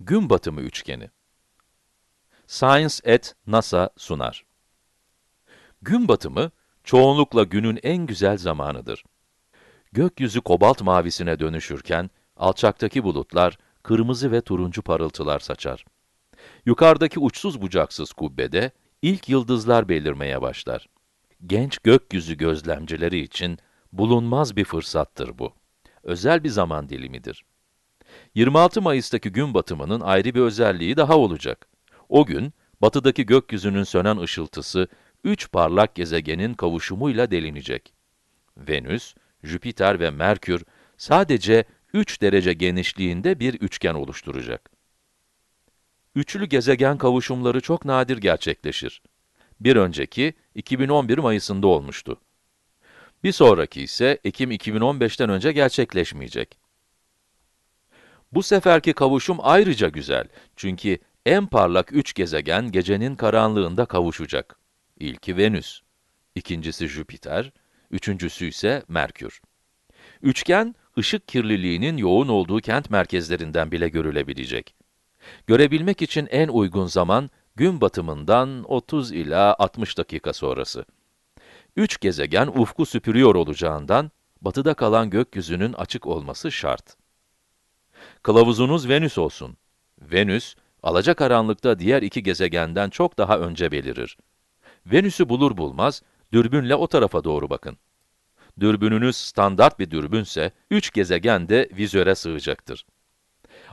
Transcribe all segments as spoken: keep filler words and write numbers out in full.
gün batımı üçgeni. Science at NASA sunar. Gün batımı, çoğunlukla günün en güzel zamanıdır. Gökyüzü kobalt mavisine dönüşürken, alçaktaki bulutlar kırmızı ve turuncu parıltılar saçar. Yukarıdaki uçsuz bucaksız kubbede ilk yıldızlar belirmeye başlar. Genç gökyüzü gözlemcileri için bulunmaz bir fırsattır bu. Özel bir zaman dilimidir. yirmi altı Mayıs'taki gün batımının ayrı bir özelliği daha olacak. O gün, batıdaki gökyüzünün sönen ışıltısı, üç parlak gezegenin kavuşumuyla delinecek. Venüs, Jüpiter ve Merkür sadece üç derece genişliğinde bir üçgen oluşturacak. Üçlü gezegen kavuşumları çok nadir gerçekleşir. Bir önceki, iki bin on bir Mayıs'ında olmuştu. Bir sonraki ise, Ekim iki bin on beş'ten önce gerçekleşmeyecek. Bu seferki kavuşum ayrıca güzel, çünkü en parlak üç gezegen gecenin karanlığında kavuşacak. İlki Venüs, ikincisi Jüpiter, üçüncüsü ise Merkür. Üçgen, ışık kirliliğinin yoğun olduğu kent merkezlerinden bile görülebilecek. Görebilmek için en uygun zaman, gün batımından otuz ila altmış dakika sonrası. Üç gezegen ufku süpürüyor olacağından, batıda kalan gökyüzünün açık olması şart. Kılavuzunuz Venüs olsun. Venüs, alacakaranlıkta diğer iki gezegenden çok daha önce belirir. Venüs'ü bulur bulmaz, dürbünle o tarafa doğru bakın. Dürbününüz standart bir dürbünse, üç gezegen de vizöre sığacaktır.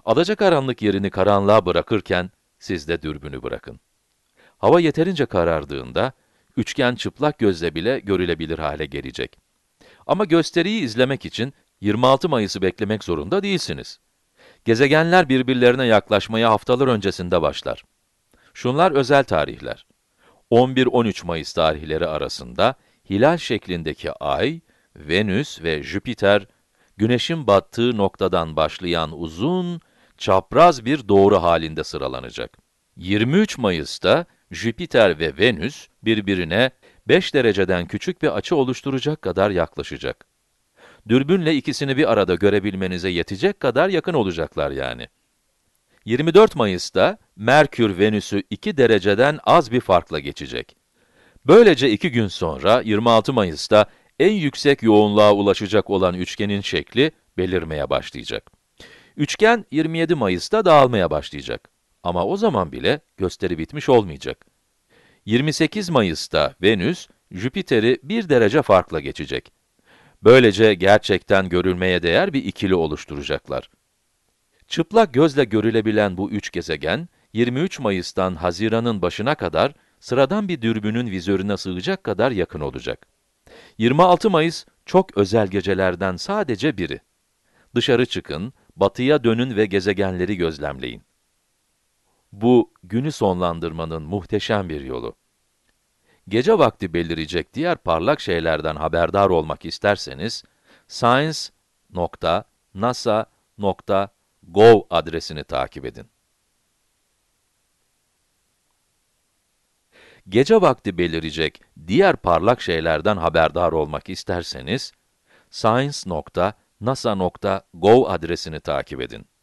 Alacakaranlık yerini karanlığa bırakırken, siz de dürbünü bırakın. Hava yeterince karardığında, üçgen çıplak gözle bile görülebilir hale gelecek. Ama gösteriyi izlemek için yirmi altı Mayıs'ı beklemek zorunda değilsiniz. Gezegenler birbirlerine yaklaşmaya haftalar öncesinde başlar. Şunlar özel tarihler. on bir on üç Mayıs tarihleri arasında hilal şeklindeki Ay, Venüs ve Jüpiter, Güneş'in battığı noktadan başlayan uzun, çapraz bir doğru halinde sıralanacak. yirmi üç Mayıs'ta Jüpiter ve Venüs birbirine beş dereceden küçük bir açı oluşturacak kadar yaklaşacak. Dürbünle ikisini bir arada görebilmenize yetecek kadar yakın olacaklar yani. yirmi dört Mayıs'ta Merkür Venüs'ü iki dereceden az bir farkla geçecek. Böylece iki gün sonra yirmi altı Mayıs'ta en yüksek yoğunluğa ulaşacak olan üçgenin şekli belirmeye başlayacak. Üçgen yirmi yedi Mayıs'ta dağılmaya başlayacak. Ama o zaman bile gösteri bitmiş olmayacak. yirmi sekiz Mayıs'ta Venüs, Jüpiter'i bir derece farkla geçecek. Böylece gerçekten görülmeye değer bir ikili oluşturacaklar. Çıplak gözle görülebilen bu üç gezegen, yirmi üç Mayıs'tan Haziran'ın başına kadar sıradan bir dürbünün vizörüne sığacak kadar yakın olacak. yirmi altı Mayıs, çok özel gecelerden sadece biri. Dışarı çıkın, batıya dönün ve gezegenleri gözlemleyin. Bu, günü sonlandırmanın muhteşem bir yolu. Gece vakti belirecek diğer parlak şeylerden haberdar olmak isterseniz, science nokta nasa nokta gov adresini takip edin. Gece vakti belirecek diğer parlak şeylerden haberdar olmak isterseniz, science nokta nasa nokta gov adresini takip edin.